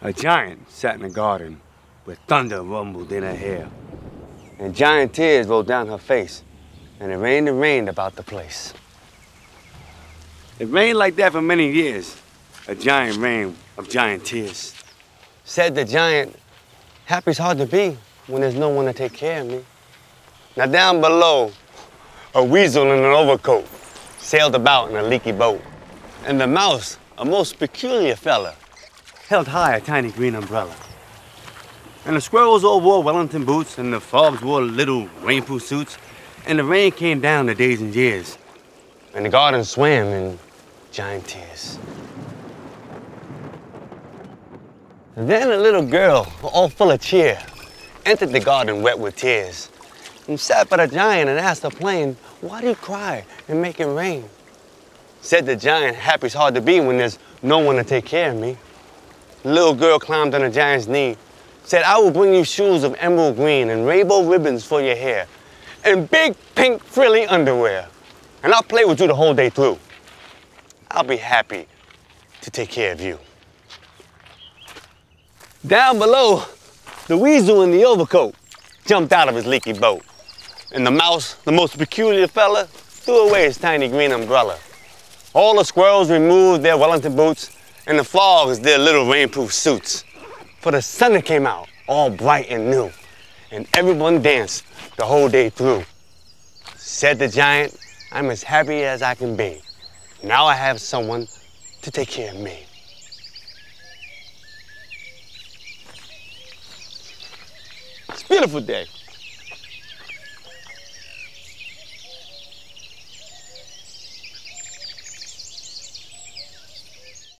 A giant sat in the garden with thunder rumbled in her hair, and giant tears rolled down her face, and rained about the place. It rained like that for many years, a giant rain of giant tears. Said the giant, happy's hard to be when there's no one to take care of me. Now down below, a weasel in an overcoat sailed about in a leaky boat. And the mouse, a most peculiar fella, held high a tiny green umbrella. And the squirrels all wore Wellington boots, and the frogs wore little rainproof suits. And the rain came down the days and years. And the garden swam in giant tears. Then a little girl, all full of cheer, entered the garden wet with tears, and sat by the giant and asked her plain, why do you cry and make it rain? Said the giant, happy's hard to be when there's no one to take care of me. The little girl climbed on the giant's knee, said, I will bring you shoes of emerald green and rainbow ribbons for your hair, and big pink frilly underwear, and I'll play with you the whole day through. I'll be happy to take care of you. Down below, the weasel in the overcoat jumped out of his leaky boat, and the mouse, the most peculiar fella, threw away his tiny green umbrella. All the squirrels removed their Wellington boots, and the frogs their little rainproof suits, for the sun that came out all bright and new, and everyone danced the whole day through. Said the giant, I'm as happy as I can be. Now I have someone to take care of me. Beautiful day.